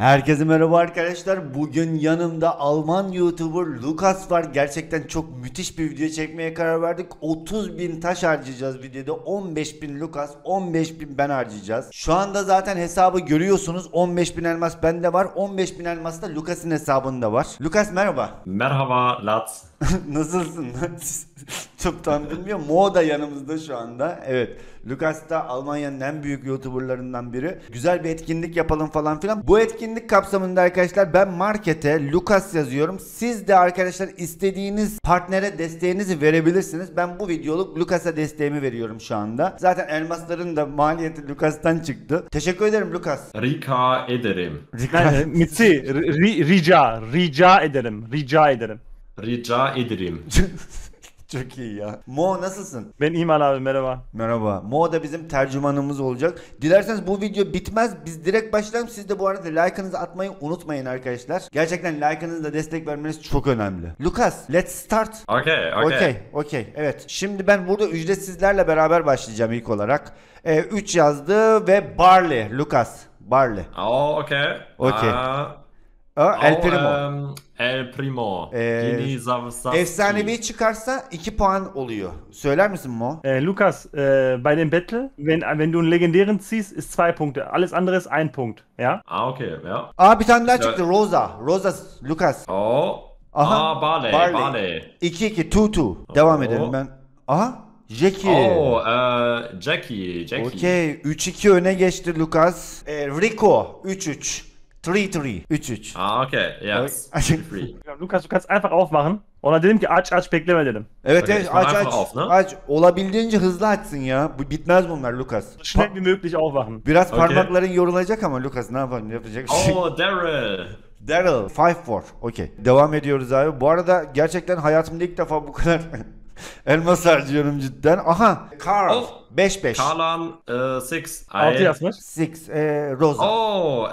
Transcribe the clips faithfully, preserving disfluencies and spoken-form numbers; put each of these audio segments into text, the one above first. Herkese merhaba arkadaşlar. Bugün yanımda Alman YouTuber Lukas var. Gerçekten çok müthiş bir video çekmeye karar verdik. otuz bin taş harcayacağız videoda. on beş bin Lukas, on beş bin ben harcayacağız. Şu anda zaten hesabı görüyorsunuz. on beş bin elmas bende var. on beş bin elmas da Lukas'ın hesabında var. Lukas merhaba. Merhaba Lat. Nasılsın? Çok tam bilmiyorum. Mo da yanımızda şu anda. Evet. Lukas da Almanya'nın en büyük YouTuber'larından biri. Güzel bir etkinlik yapalım falan filan. Bu etkinlik kapsamında arkadaşlar ben markete Lukas yazıyorum. Siz de arkadaşlar istediğiniz partnere desteğinizi verebilirsiniz. Ben bu videoluk Lukas'a desteğimi veriyorum şu anda. Zaten elmasların da maliyeti Lukas'tan çıktı. Teşekkür ederim Lukas. Rica ederim. Rica Mitsi. Rica. Rica ederim. Rica ederim. Rica ederim. Çok iyi ya. Mo nasılsın? Ben iyiyim abi, merhaba. Merhaba. Mo da bizim tercümanımız olacak. Dilerseniz bu video bitmez. Biz direkt başlayalım. Siz de bu arada like'ınızı atmayı unutmayın arkadaşlar. Gerçekten like'ınızla destek vermeniz çok önemli. Lukas, let's start. Okay, okay. Okay, okay. Evet. Şimdi ben burada ücretsizlerle beraber başlayacağım ilk olarak. Ee, üç yazdı ve Barley. Lukas, Barley. Oh, okay. Okay. Uh... O, El o, Primo. Um, El Primo. Ee, efsanevi çıkarsa iki puan oluyor. Söyler misin Mo? Äh, Lukas, äh, bei dem Battle, wenn, wenn du einen legendären ziehst, ist zwei Punkte. Alles andere ist ein Punkt. Ja? Ah, okay. Ja. Aa, bir tane daha çıktı. Rosa. Rosa, Lukas. Oh. Aha. Aa, Barley. Barley. iki iki, iki iki. Devam edelim ben. Aha. Jackie. Oo, uh, Jackie. Jackie. Okay. üç iki öne geçti Lukas. Ee, Rico. üç üç. üç üç. Ah, okay. Yes. üç üç. Lukas, du kannst einfach aufmachen. Ona dedim ki aç aç bekleme dedim. Evet okay, evet aç aç auf, ne? Aç. Olabildiğince hızlı açsın ya. Bu bitmez bunlar Lukas. Schnell wie möglich aufwachen. Biraz okay. Parmakların yorulacak ama Lukas ne yapalım, yapacak bir şey. Oh, Daryl. Daryl beş dört. Okay. Devam ediyoruz abi. Bu arada gerçekten hayatımda ilk defa bu kadar elmas harcıyorum cidden. Aha. Carl. Oh. beş beş. Talon altı yazmış. altı. Rosa. Oh, uh,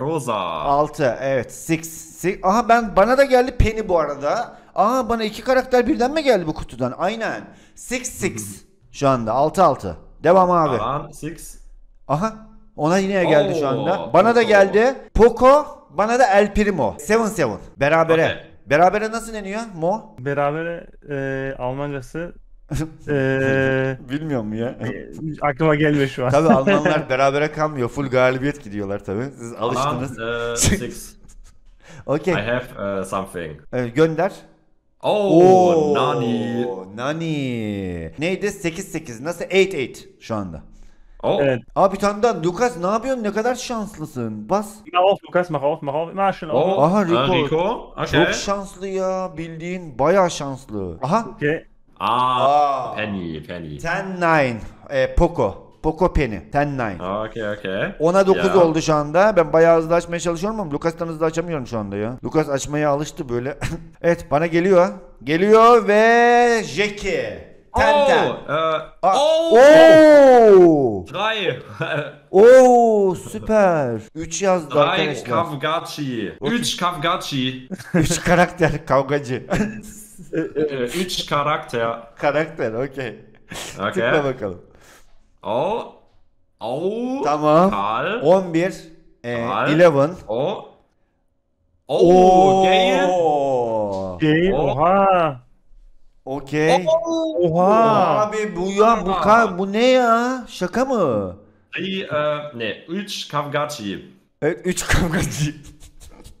Rosa. altı. Evet. altı. Aha ben bana da geldi Penny bu arada. Aha bana iki karakter birden mi geldi bu kutudan? Aynen. altı altı. Şu anda altı altı. Devam abi. Talon altı. Aha. Ona yine geldi oh, şu anda. Bana da geldi. Poco, bana da El Primo. yedi yedi. Berabere. Okay. Berabere nasıl deniyor Mo? Berabere e, Almancası ee, bilmiyorum ya. Aklıma gelmiyor şu an. Tabii Almanlar berabere kalmıyor. Full galibiyet gidiyorlar tabii. Siz alıştınız. Okay. I have uh, something. Ee, gönder. Oh, Oo, nani. Nani. Neydi? sekiz sekiz. Nasıl? sekiz sekiz şu anda. Oh. Evet. Abi bir tane daha. Lukas ne yapıyorsun? Ne kadar şanslısın. Bas. Mach auf Lukas, mach auf, mach auf. Mach schon auf. Oh. Aha Rico. Rico. Okay. Çok şanslı ya. Bildiğin bayağı şanslı. Aha. Okay. Ah, Penny, Penny. on dokuz, e, Poco, Poco Penny, on dokuz. Okay, okay. Ona dokuz yeah. Oldu şu anda. Ben bayağı hızlı açmaya çalışıyorum ama Lukas'tan hızlı açamıyorum şu anda ya. Lukas açmaya alıştı böyle. Evet, bana geliyor. Geliyor ve Jackie. Tenten. Oh, oh. Oo süper. üç yazdı arkadaşlar. Kavgacı. üç Kavgacı. üç karakter Kavgacı. üç karakter. Karakter, okey. Okay. Tıkla bakalım. O. O. Tamam. Carl. on bir. E, on bir. O. O. Gale. Gale. Oha. Okey. Oha. Abi bu ya bu ka bu ne ya? Şaka mı? Ay, uh, ne? üç Kavgacı. Evet, üç Kavgacı.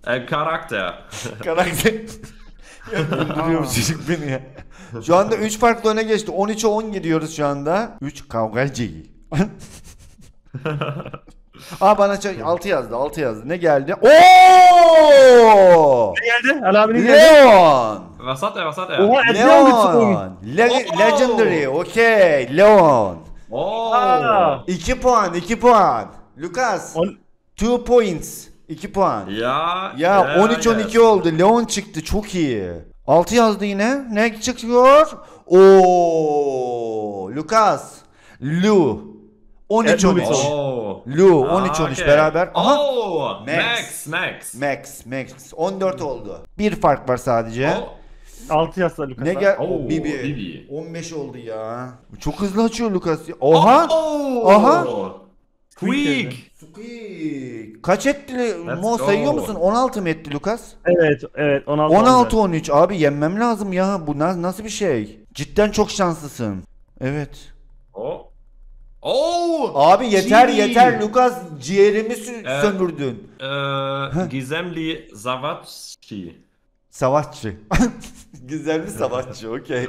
E, karakter. Karakter. Öldürüyor çocuk beni ya. Şu anda üç farklı öne geçti. on üçe on gidiyoruz şu anda. üç Kavgacı. Aa bana altı yazdı. altı yazdı. Ne geldi? Oo! Ne geldi? Al abi ne geldi? Leon. Vasat ya, vasat ya. Leon. Legendary. Okay. Leon. Oo. iki puan, iki puan. Lukas. two points. iki puan. Ya. Ya on üç on iki ya. Oldu. Leon çıktı. Çok iyi. altı yazdı yine. Ne çıkıyor? Oo! Lukas. Lu. on üç on üç. Oh. Lu on üç on üç okay. Beraber. Aha. Oh. Max. Max. Max. Max. Max. on dört oldu. Bir fark var sadece. Oh. altı yazdı Lukas. Ne gel? Oh, Bibi. Bibi. on beş oldu ya. Çok hızlı açıyor Lukas. Oha. Oh. Aha. Squeak. Squeak. Kaç etti Mo, sayıyor musun? on altı mı etti Lukas? Evet, evet on altı on üç abi, yenmem lazım ya. Bu nasıl bir şey? Cidden çok şanslısın. Evet. O. Oo! Abi yeter G. yeter Lukas, ciğerimi ee, sömürdün. Ee, gizemli Savaşçı. Savaşçı. Gizemli Savaşçı. Okey.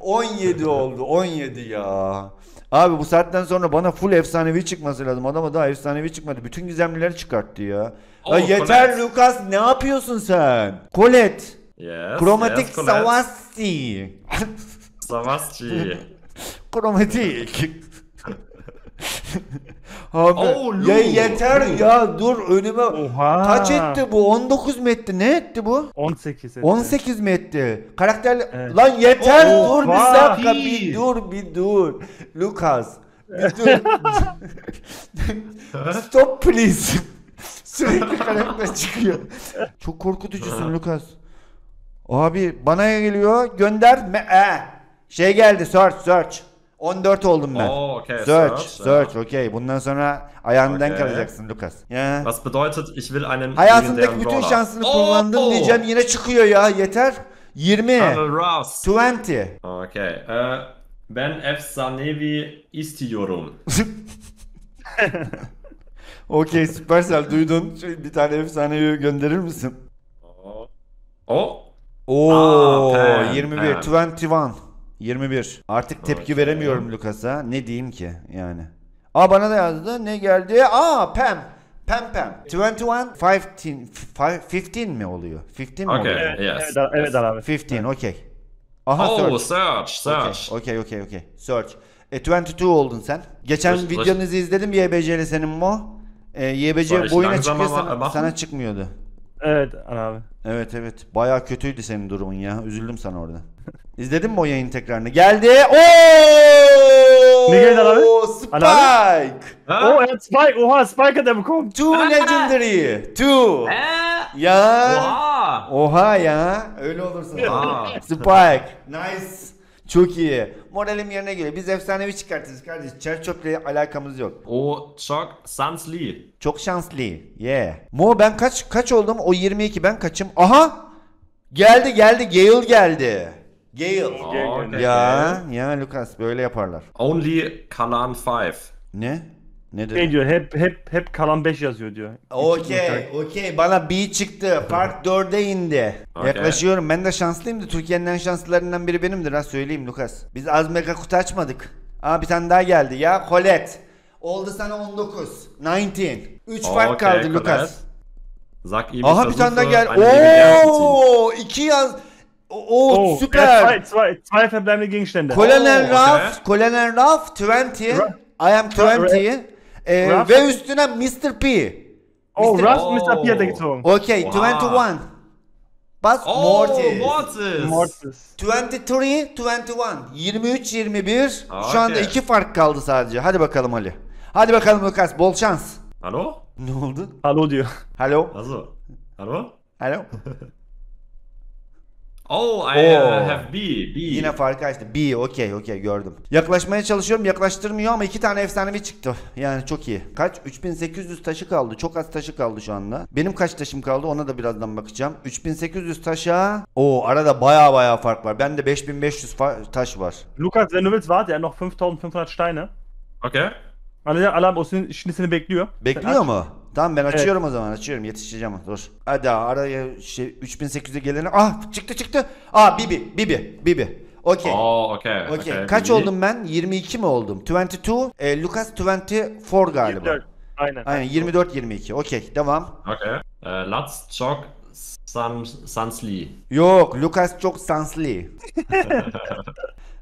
on yedi oldu. on yedi ya. Abi bu saatten sonra bana full efsanevi çıkması lazım. Adama daha efsanevi çıkmadı. Bütün gizemlileri çıkarttı ya. Oh, ya yeter Colette. Lukas, ne yapıyorsun sen? Colette. Yes, Kromatik yes, Savaşçı. Savaşçı. Kromatik. Abi oh, ya yeter ya, dur önüme. Oha. Kaç etti bu? on dokuz mu etti? Ne etti bu? on sekiz etti. on sekiz mi etti? Karakterli evet. Lan yeter oh, dur oha. Bir dakika, bir dur bir dur Lukas, bir dur. Stop please. Sürekli karakter çıkıyor. Çok korkutucusun Lukas. Abi bana geliyor, gönderme. Şey geldi, search search. on dört oldum ben. Oh, okay. Search, search, search. Okay. Bundan sonra ayağından okay. kalacaksın Lukas. Yeah. Was bedeutet, ich will einen hayatındaki bütün şansını oh, kullandım oh. diyeceğim, yine çıkıyor ya. Yeter. yirmi. yirmi. Okay. Uh, ben efsanevi istiyorum. Okay, Supercell duydun. Bir tane efsanevi gönderir misin? Oh. Oh. Oo, ah, yirmi bir. yirmi bir. yirmi bir. Artık tepki okay. veremiyorum Lukas'a. Ne diyeyim ki yani? Aa bana da yazdı. Ne geldi? Aa Pam. Pam Pam. yirmi bir, on beş, on beş mi oluyor? on beş mi okay. oluyor? Yes. Evet, evet abi. on beş, okey. Aha oh, search. Search. Okey, okey, okey. Search. E, yirmi iki oldun sen. Geçen ich, videonuzu ich... izledim Y B C'li senin Mo. E, Y B C boyuna çıkıyor, sana, sana çıkmıyordu. Evet abi. Evet evet. Bayağı kötüydü senin durumun ya. Üzüldüm sana orada. İzledin mi o yayın tekrarını? Geldi. Oo! Ne geldi abi? Spike. Oh, evet Spike. Oha, Spike'a da mı kom? Two legendary. Two. Ya. Oha. Oha ya. Öyle olursun. Spike. Nice. Çok iyi. Moralim yerine geliyor. Biz efsanevi çıkartırız kardeş. Çerçöple alakamız yok. O çok şanslı. Çok şanslı. Yeah. Mo ben kaç kaç oldum? O yirmi iki, ben kaçım? Aha! Geldi geldi. Gale geldi. Gale. Oh, okay. Ya ya Lukas böyle yaparlar. Only kalan beş. Ne? Ne dedi? Ne diyor? Hep hep hep kalan beş yazıyor diyor. Okey, okey. Bana B çıktı. Park dörde indi. Okay. Yaklaşıyorum. Ben de şanslıyım da, Türkiye'nin en şanslılarından biri benimdir ha, söyleyeyim Lukas. Biz az mega kutu açmadık. Aa bir tane daha geldi ya. Colette. Oldu sana on dokuz. on dokuz. üç fark okay, kaldı Lukas. Zak iyi. Aha bir tane daha geldi. Oo iki yaz. Oh, oh süper. Evet, zwei, zwei, zwei verbleibende Gegenstände. Colonel oh, Ralph, okay. Colonel Ralph yirmi. Ra I am yirmi. Ee, ve üstüne mister P. Oh, mister Ruff, mister P'ye de gittim. Okey, yirmi bir. Bas oh, Mortis. Mortis. Mortis. yirmi üç, yirmi bir. Şu okay. anda iki fark kaldı sadece. Hadi bakalım Ali. Hadi bakalım Lukas, bol şans. Alo? Ne oldu? Alo diyor. Alo. Alo. Alo. Alo. Oh, I oh. have B, B. Yine farkı açtı. B, okey, okey gördüm. Yaklaşmaya çalışıyorum, yaklaştırmıyor ama iki tane efsanevi çıktı. Yani çok iyi. Kaç? üç bin sekiz yüz taşı kaldı. Çok az taşı kaldı şu anda. Benim kaç taşım kaldı? Ona da birazdan bakacağım. üç bin sekiz yüz taşa. Oo, arada baya baya fark var. Bende beş bin beş yüz taş var. Lukas, wenn du willst, warte, er noch fünftausendfünfhundert Steine. Okay. Alarm o şimdi bekliyor. Bekliyor mu? Tamam ben açıyorum evet. o zaman açıyorum, yetişeceğim dur. Hadi araya şey üç bin sekiz yüze gelene. Ah çıktı çıktı. Ah Bibi Bibi Bibi. Okey. Oh, okay. okay. okay. Kaç Bibi. oldum ben? yirmi iki mi oldum? yirmi iki. E, Lukas yirmi dört galiba. yirmi dört. Aynen. Aynen yirmi dört yirmi iki. Okey devam. Okey. Uh, Lats çok sansli. Yok Lukas çok sansli.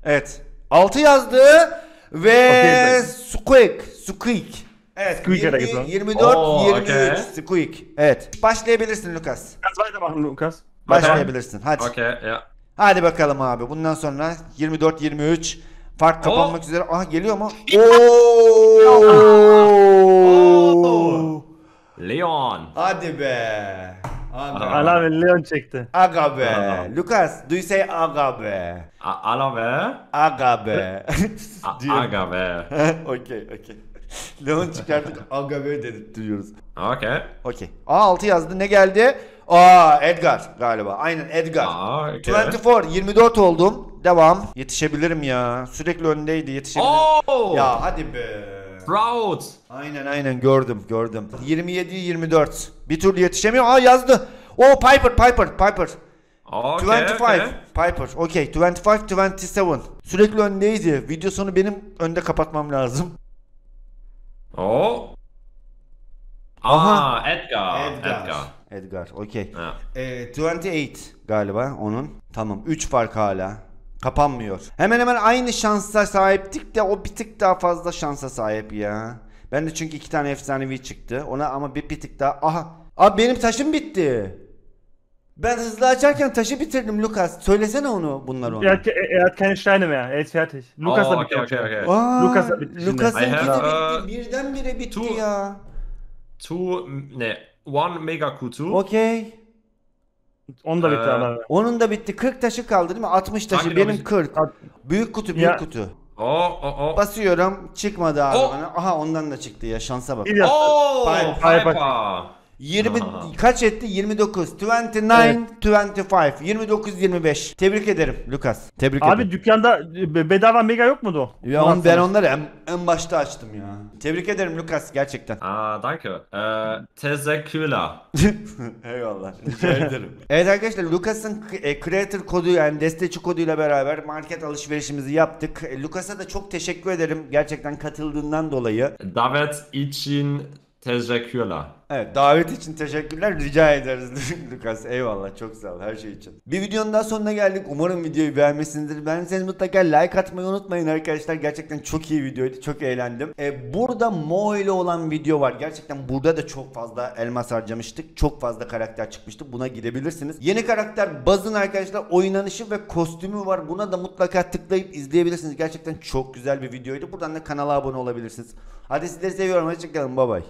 Evet. altı yazdı ve okay, squeak squeak. Evet, yirmi dört, yirmi üç, oh, okay. Squeak. Evet. Başlayabilirsin Lukas. Lukas. Başlayabilirsin. Hadi. Okay, yeah. Hadi bakalım abi. Bundan sonra yirmi dört, yirmi üç fark kapanmak oh. üzere. Aha geliyor mu? Ooo! Leon. Hadi be. Ala ve Leon çekti. Aga be. Lukas, do you say aga be? Ala ve? Aga be. Aga be. Okey, okey. Leon çıkarttık. Aga böyle dedirtiyoruz. Okay. Okay. Aa altı yazdı. Ne geldi? Aa Edgar galiba. Aynen Edgar. Aa, okay. yirmi dört, yirmi dört oldum. Devam. Yetişebilirim ya. Sürekli öndeydi. Yetişebilirim. Oh! Ya hadi be. Proud. Aynen aynen gördüm gördüm. yirmi yedi yirmi dört. Bir türlü yetişemiyor. Aa yazdı. Oh Piper Piper Piper. Okay, yirmi beş okay. Piper. Okay yirmi beş yirmi yedi. Sürekli öndeydi. Video sonu benim önde kapatmam lazım. Oh. Aha, Aha. Edgar. Edgar. Edgar. Edgar. Okay. Ee, yirmi sekiz galiba onun. Tamam. üç fark hala. Kapanmıyor. Hemen hemen aynı şansa sahiptik de o bir tık daha fazla şansa sahip ya. Ben de çünkü iki tane efsanevi çıktı. Ona ama bir, bir tık daha. Aha. Abi benim taşım bitti. Ben hızlı açarken taşı bitirdim Lukas. Söylesene onu bunlar ona. Er, er kann ich steine mehr. Er ist fertig. Lukas da bitti. Lukas da bitti. Lukas'ın bitti. Birdenbire bitti two, ya. Two, ne? One mega kutu. Okey. Onun da bitti ee, abi. Onun da bitti. kırk taşı kaldı değil mi? altmış taşı. Hangi benim kırk. Büyük kutu, büyük ya. Kutu. Oh, oh, oh. Basıyorum. Çıkmadı abi oh. Bana. Aha ondan da çıktı ya. Şansa bak. Oh, Piper. Piper. yirmi aha. Kaç etti? yirmi dokuz, yirmi dokuz, yirmi beş. Tebrik ederim Lukas. Tebrik abi, ederim. Abi dükkanda bedava mega yok muydu? Ya on, ben onları en, en başta açtım ya. Tebrik ederim Lukas gerçekten. Aa, danke. Ee, teşekkürler. Eyvallah. Rica ederim. Evet arkadaşlar, Lukas'ın creator kodu yani destekçi koduyla beraber market alışverişimizi yaptık. Lukas'a da çok teşekkür ederim gerçekten katıldığından dolayı. Davet için teşekkürler. Evet, davet için teşekkürler, rica ederiz Lukas. Eyvallah, çok sağ ol her şey için. Bir videonun daha sonuna geldik. Umarım videoyu beğenmişsinizdir. Beğendiyseniz mutlaka like atmayı unutmayın arkadaşlar. Gerçekten çok iyi videoydu, çok eğlendim. Ee, burada Mo ile olan video var. Gerçekten burada da çok fazla elmas harcamıştık. Çok fazla karakter çıkmıştı. Buna gidebilirsiniz. Yeni karakter Buzz'ın arkadaşlar oynanışı ve kostümü var. Buna da mutlaka tıklayıp izleyebilirsiniz. Gerçekten çok güzel bir videoydu. Buradan da kanala abone olabilirsiniz. Hadi sizleri seviyorum. Hoşçakalın. Bye bye.